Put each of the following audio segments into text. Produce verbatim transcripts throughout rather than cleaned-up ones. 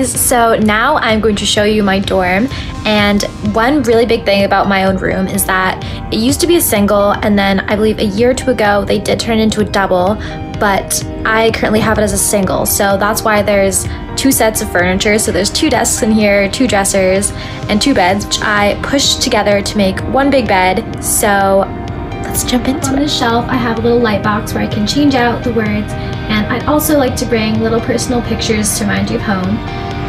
guys, so now I'm going to show you my dorm. And one really big thing about my own room is that it used to be a single, and then I believe a year or two ago they did turn it into a double, but I currently have it as a single, so that's why there's two sets of furniture. So there's two desks in here, two dressers, and two beds, which I pushed together to make one big bed. So let's jump into it. On the shelf, I have a little light box where I can change out the words, and I'd also like to bring little personal pictures to remind you of home.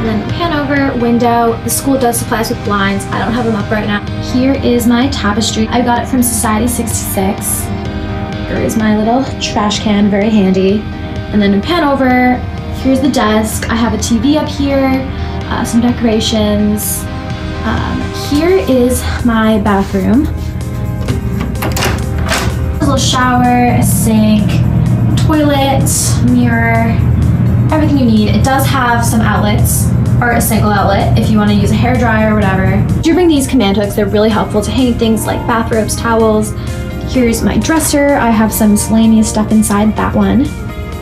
And then pan over, window. The school does supply us with blinds. I don't have them up right now. Here is my tapestry. I got it from Society sixty-six. Here is my little trash can, very handy. And then pan over, here's the desk. I have a T V up here, uh, some decorations. Um, here is my bathroom. A little shower, a sink, toilet, mirror, everything you need. It does have some outlets, or a single outlet if you want to use a hairdryer or whatever. Do bring these command hooks. They're really helpful to hang things like bathrobes, towels. Here's my dresser. I have some miscellaneous stuff inside that one.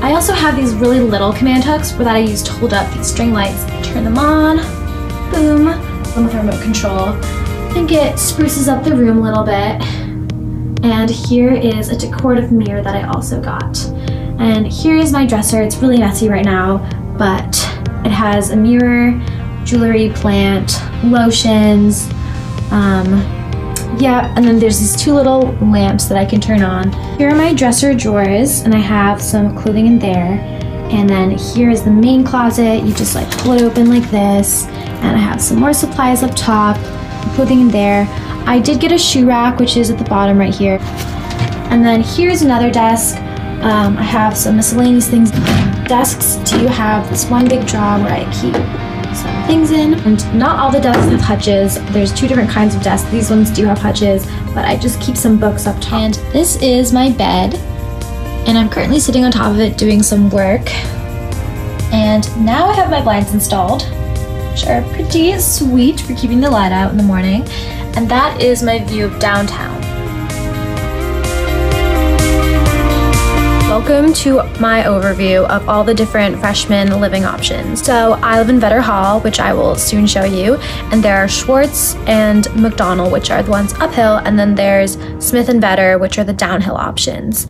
I also have these really little command hooks that I use to hold up these string lights. Turn them on, boom, one with a remote control. I think it spruces up the room a little bit. And here is a decorative mirror that I also got. And here is my dresser. It's really messy right now, but it has a mirror, jewelry plant, lotions, um, yeah, and then there's these two little lamps that I can turn on. Here are my dresser drawers, and I have some clothing in there. And then here is the main closet. You just like pull it open like this. And I have some more supplies up top, clothing in there. I did get a shoe rack, which is at the bottom right here. And then here's another desk. Um, I have some miscellaneous things. Desks do have this one big drawer where I keep some things in, and not all the desks have hutches. There's two different kinds of desks. These ones do have hutches, but I just keep some books up top. And this is my bed, and I'm currently sitting on top of it doing some work. And now I have my blinds installed, which are pretty sweet for keeping the light out in the morning. And that is my view of downtown. Welcome to my overview of all the different freshman living options. So I live in Vedder Hall, which I will soon show you, and there are Schwartz and McDonnell, which are the ones uphill, and then there's Smith and Vedder, which are the downhill options.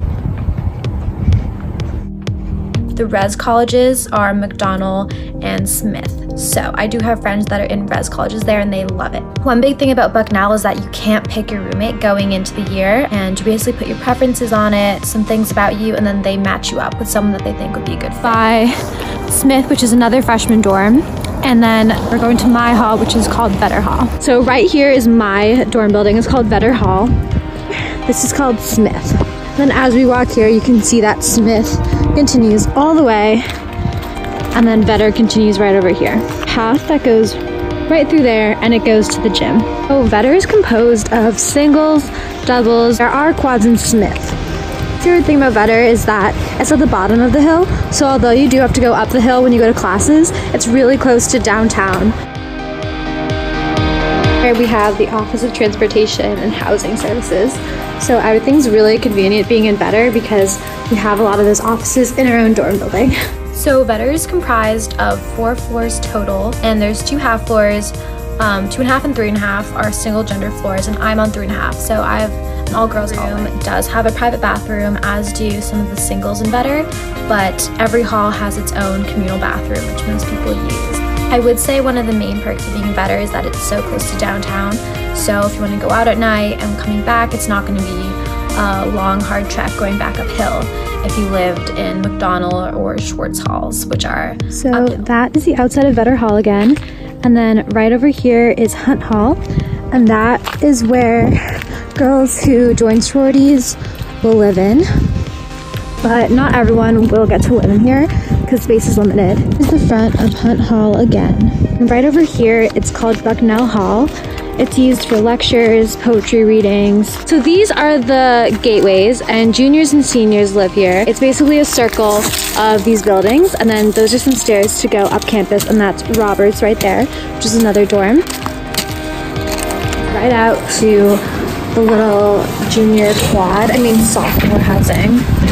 The res colleges are McDonnell and Smith. So I do have friends that are in res colleges there, and they love it. One big thing about Bucknell is that you can't pick your roommate going into the year, and you basically put your preferences on it, some things about you, and then they match you up with someone that they think would be good fit. By Smith, which is another freshman dorm, and then we're going to my hall, which is called Vedder Hall. So right here is my dorm building. It's called Vedder Hall. This is called Smith. Then as we walk here, you can see that Smith continues all the way, and then Vedder continues right over here. Path that goes right through there, and it goes to the gym. So Vedder is composed of singles, doubles. There are quads in Smith. The favorite thing about Vedder is that it's at the bottom of the hill, so although you do have to go up the hill when you go to classes, it's really close to downtown. Here we have the Office of Transportation and Housing Services. So everything's really convenient being in Vedder because we have a lot of those offices in our own dorm building. So Vedder is comprised of four floors total, and there's two half floors. Um, two and a half and three and a half are single gender floors, and I'm on three and a half. So I have an all girls room. It does have a private bathroom, as do some of the singles in Vedder, but every hall has its own communal bathroom, which most people use. I would say one of the main perks of being in Vedder is that it's so close to downtown. So if you want to go out at night and coming back, it's not going to be a long, hard trek going back uphill if you lived in McDonnell or Schwartz Halls, which are So uphill. That is the outside of Vedder Hall again. And then right over here is Hunt Hall. And that is where girls who join sororities will live in. But not everyone will get to live in here, because space is limited. This is the front of Hunt Hall again. And right over here, it's called Bucknell Hall. It's used for lectures, poetry readings. So these are the gateways, and juniors and seniors live here. It's basically a circle of these buildings, and then those are some stairs to go up campus, and that's Roberts right there, which is another dorm. Right out to the little junior quad, I mean sophomore housing.